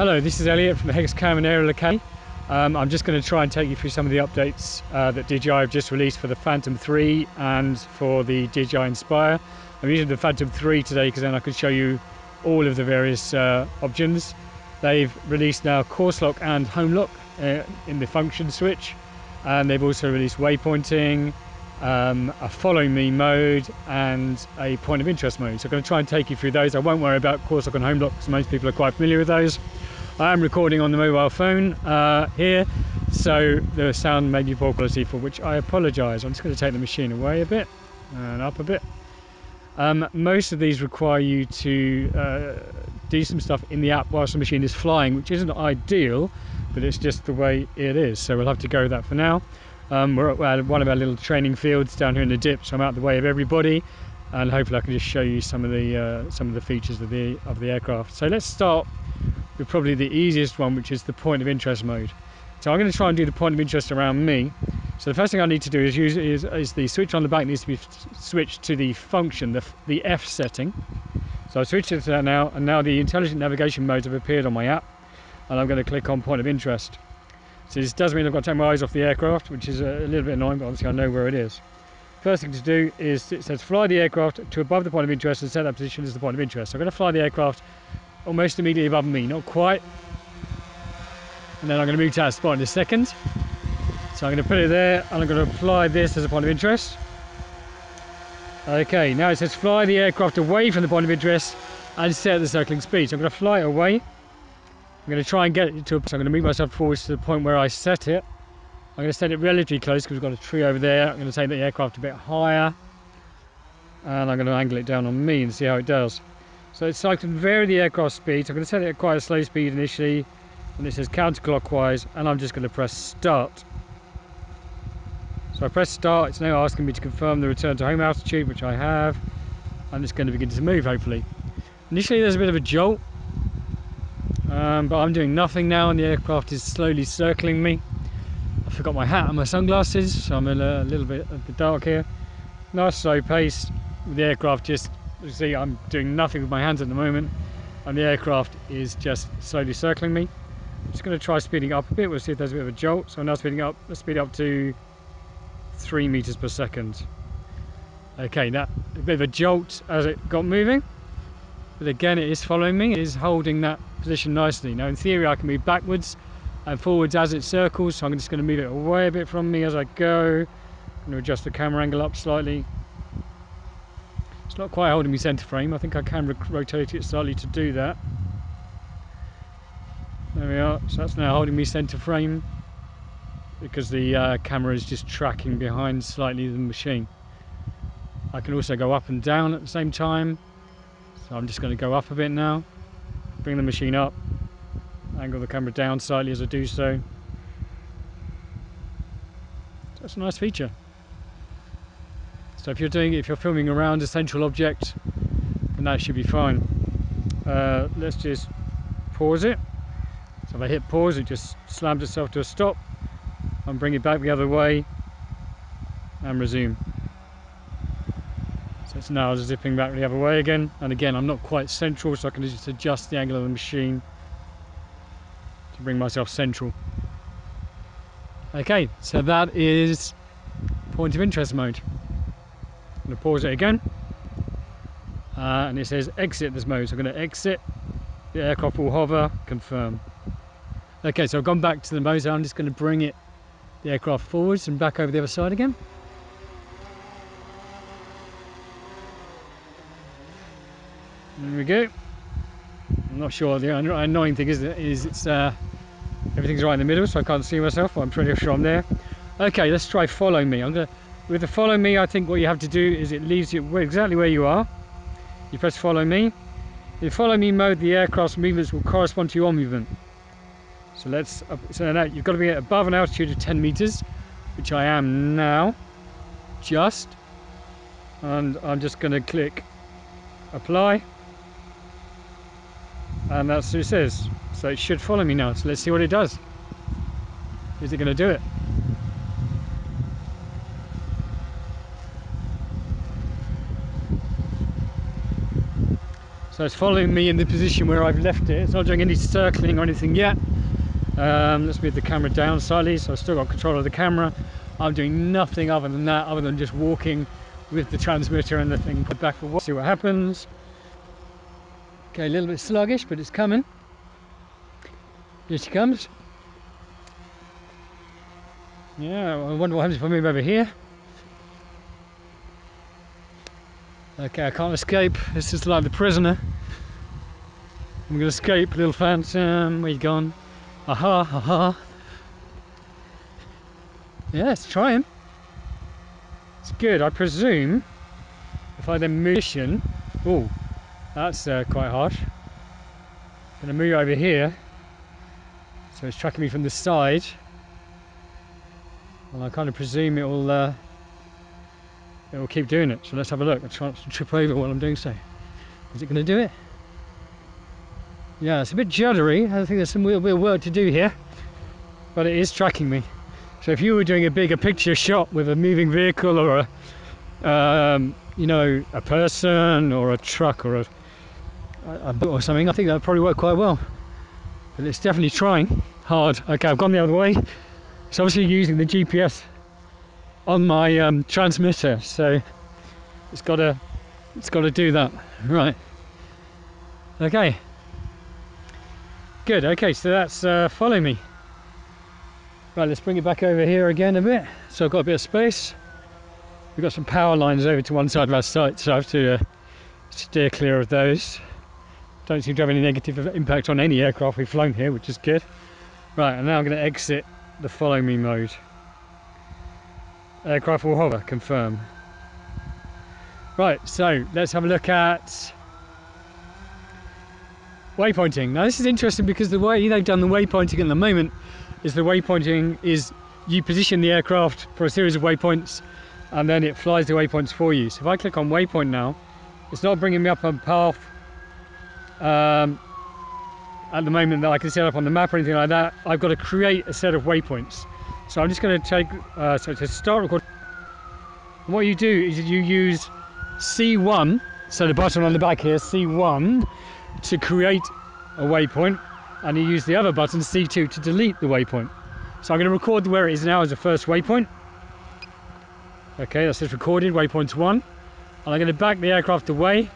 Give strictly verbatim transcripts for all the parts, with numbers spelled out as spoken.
Hello, this is Elliot from the HexCam and Aerial Academy. Um, I'm just going to try and take you through some of the updates uh, that D J I have just released for the Phantom three and for the D J I Inspire. I'm using the Phantom three today because then I could show you all of the various uh, options. They've released now course lock and home lock uh, in the function switch, and they've also released waypointing, um, a follow me mode and a point of interest mode. So I'm going to try and take you through those. I won't worry about course lock and home lock because most people are quite familiar with those. I am recording on the mobile phone uh, here, so the sound may be poor quality, for which I apologise. I'm just going to take the machine away a bit and up a bit. Um, most of these require you to uh, do some stuff in the app whilst the machine is flying, which isn't ideal, but it's just the way it is, so we'll have to go with that for now. Um, we're at one of our little training fields down here in the dip, so I'm out of the way of everybody, and hopefully I can just show you some of the uh, some of the features of the of the aircraft. So let's start with probably the easiest one, which is the point of interest mode. So I'm going to try and do the point of interest around me. So the first thing I need to do is use is, is the switch on the back needs to be switched to the function, the, the F setting. So I've switched it to that now, and now the intelligent navigation modes have appeared on my app, and I'm going to click on point of interest. So this does mean I've got to take my eyes off the aircraft, which is a little bit annoying, but obviously I know where it is. First thing to do is it says fly the aircraft to above the point of interest and set that position as the point of interest. So I'm going to fly the aircraft almost immediately above me, not quite. And then I'm going to move to that spot in a second. So I'm going to put it there, and I'm going to apply this as a point of interest. Okay, now it says fly the aircraft away from the point of interest and set the circling speed. So I'm going to fly it away. I'm going to try and get it to a, so I'm going to move myself forwards to the point where I set it. I'm going to set it relatively close because we've got a tree over there. I'm going to take the aircraft a bit higher, and I'm going to angle it down on me and see how it does. So, so I can vary the aircraft speed. So I'm going to set it at quite a slow speed initially, and it says counterclockwise, and I'm just going to press start. So I press start. It's now asking me to confirm the return to home altitude, which I have, and it's going to begin to move hopefully. Initially there's a bit of a jolt, um, but I'm doing nothing now, and the aircraft is slowly circling me. I forgot my hat and my sunglasses, so I'm in a little bit of the dark here. Nice slow pace. The aircraft just, you see, I'm doing nothing with my hands at the moment, and the aircraft is just slowly circling me. I'm just going to try speeding up a bit. We'll see if there's a bit of a jolt. So I'm now speeding up. Let's speed up to three meters per second. Okay, that a bit of a jolt as it got moving, but again it is following me. It is holding that position nicely. Now in theory I can move backwards and forwards as it circles, so I'm just going to move it away a bit from me as I go. I'm going to adjust the camera angle up slightly. It's not quite holding me center frame. I think I can rotate it slightly to do that. There we are. So that's now holding me center frame because the uh, camera is just tracking behind slightly the machine. I can also go up and down at the same time. So I'm just going to go up a bit now, bring the machine up, angle the camera down slightly as I do so. That's a nice feature. So if you're doing, if you're filming around a central object, then that should be fine. Uh, let's just pause it. So if I hit pause, it just slams itself to a stop, and bring it back the other way, and resume. So it's now zipping back the other way again, and again I'm not quite central, so I can just adjust the angle of the machine to bring myself central. Okay, so that is point of interest mode. I'm going to pause it again, uh, and it says exit this mode, so I'm going to exit. The aircraft will hover, confirm. Okay, so I've gone back to the mode, so I'm just going to bring it, the aircraft forwards and back over the other side again. There we go. I'm not sure, the annoying thing is, is it's uh, everything's right in the middle, so I can't see myself, but I'm pretty sure I'm there. Okay, let's try follow me. I'm going to With the follow me, I think what you have to do is it leaves you exactly where you are. You press follow me. In follow me mode, the aircraft's movements will correspond to your movement. So let's, so now you've got to be at above an altitude of ten meters, which I am now, just. And I'm just going to click apply. And that's what it says. So it should follow me now. So let's see what it does. Is it going to do it? So it's following me in the position where I've left it. It's not doing any circling or anything yet. Um, let's move the camera down slightly, so I've still got control of the camera. I'm doing nothing other than that, other than just walking with the transmitter and the thing put back for what, see what happens. Okay, a little bit sluggish, but it's coming. Here she comes. Yeah, I wonder what happens if I move over here. Okay, I can't escape. This is like The Prisoner. I'm gonna escape, little phantom. Where you gone? Aha, aha. Yeah, let's try him. It's good. I presume if I then motion, oh, that's uh, quite harsh. I'm gonna move over here. So it's tracking me from the side. And I kind of presume it will uh, it will keep doing it. So let's have a look. I try not to trip over while I'm doing so. Is it going to do it? Yeah, it's a bit juddery. I think there's some real, real work to do here. But it is tracking me. So if you were doing a bigger picture shot with a moving vehicle or a, um, you know, a person or a truck or a, a boat or something, I think that would probably work quite well. But it's definitely trying hard. Okay, I've gone the other way. It's obviously using the G P S on my um, transmitter, so it's got to it's got to do that, right? Okay, good. Okay, so that's uh, follow me. Right, let's bring it back over here again a bit. So I've got a bit of space. We've got some power lines over to one side of our site, so I have to uh, steer clear of those. Don't seem to have any negative impact on any aircraft we've flown here, which is good. Right, and now I'm going to exit the follow me mode. Aircraft will hover, confirm. Right, so let's have a look at waypointing. Now this is interesting because the way they've done the waypointing at the moment is the waypointing is you position the aircraft for a series of waypoints and then it flies the waypoints for you. So if I click on waypoint now, it's not bringing me up on path um, at the moment that I can set up on the map or anything like that. I've got to create a set of waypoints. So I'm just going to take, uh, so to start recording, and what you do is you use C one, so the button on the back here, C one, to create a waypoint, and you use the other button, C two, to delete the waypoint. So I'm going to record where it is now as the first waypoint. Okay, that's just recorded, waypoint one. And I'm going to back the aircraft away.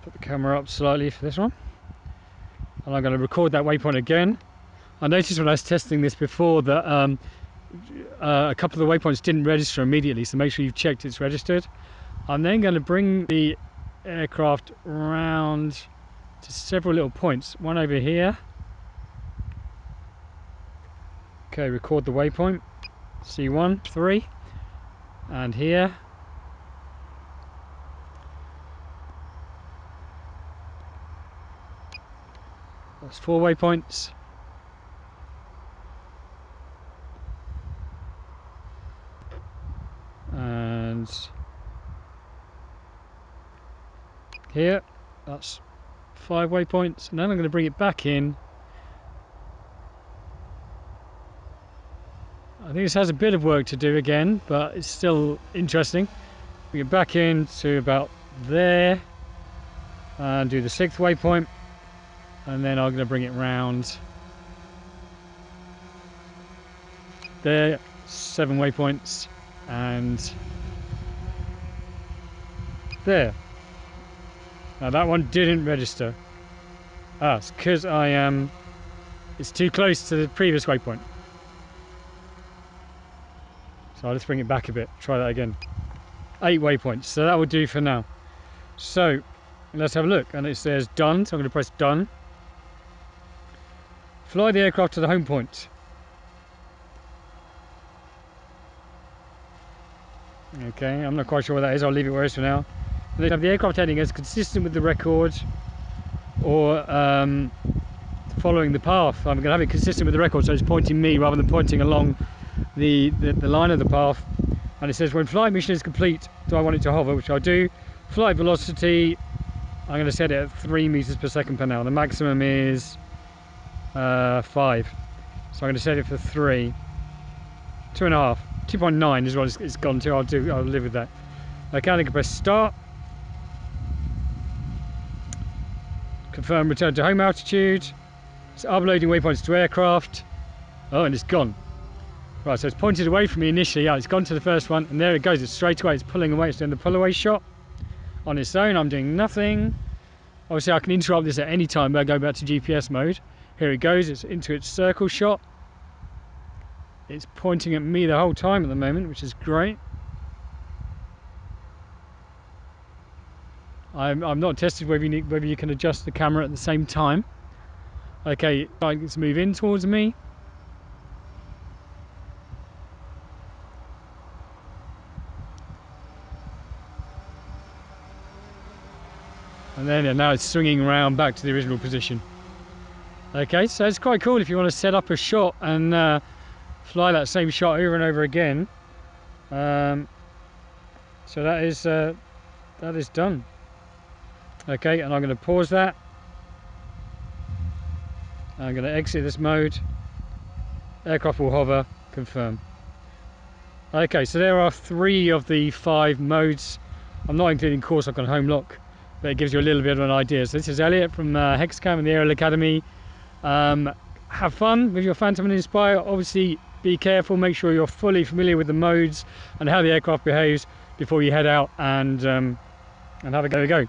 Put the camera up slightly for this one, and I'm going to record that waypoint again. I noticed when I was testing this before that um, uh, a couple of the waypoints didn't register immediately, so make sure you've checked it's registered. I'm then going to bring the aircraft round to several little points, one over here. Okay, record the waypoint, C one, three, and here. That's four waypoints. And here, that's five waypoints. And then I'm going to bring it back in. I think this has a bit of work to do again, but it's still interesting. Bring it back in to about there and do the sixth waypoint. And then I'm going to bring it round there, seven waypoints, and there. Now that one didn't register. Ah, it's because I am, um, it's too close to the previous waypoint. So I'll just bring it back a bit, try that again. Eight waypoints, so that will do for now. So let's have a look, and it says done, so I'm going to press done. Fly the aircraft to the home point. Okay, I'm not quite sure what that is, I'll leave it where it is for now. They have the aircraft heading as consistent with the record or um, following the path. I'm going to have it consistent with the record, so it's pointing me rather than pointing along the, the, the line of the path. And it says when flight mission is complete, do I want it to hover, which I do. Flight velocity, I'm going to set it at three meters per second per hour. The maximum is Uh, five, so I'm going to set it for three, two and a half. two point nine is what it's gone to. I'll do. I'll live with that. Okay, I can press start. Confirm return to home altitude. It's uploading waypoints to aircraft. Oh, and it's gone. Right, so it's pointed away from me initially. Yeah, it's gone to the first one, and there it goes. It's straight away. It's pulling away. It's doing the pull away shot on its own. I'm doing nothing. Obviously, I can interrupt this at any time by going back to G P S mode. Here it goes. It's into its circle shot. It's pointing at me the whole time at the moment, which is great. I'm, I'm not tested whether you, need, whether you can adjust the camera at the same time. Okay, let's move in towards me. And then now it's swinging around back to the original position. Okay, so it's quite cool if you want to set up a shot and uh, fly that same shot over and over again. Um, so that is uh, that is done. Okay, and I'm going to pause that. I'm going to exit this mode. Aircraft will hover. Confirm. Okay, so there are three of the five modes. I'm not including course lock and home lock, but it gives you a little bit of an idea. So this is Elliot from uh, HexCam and the Aerial Academy. Um, have fun with your Phantom and Inspire. Obviously, be careful. Make sure you're fully familiar with the modes and how the aircraft behaves before you head out and um, and have a go.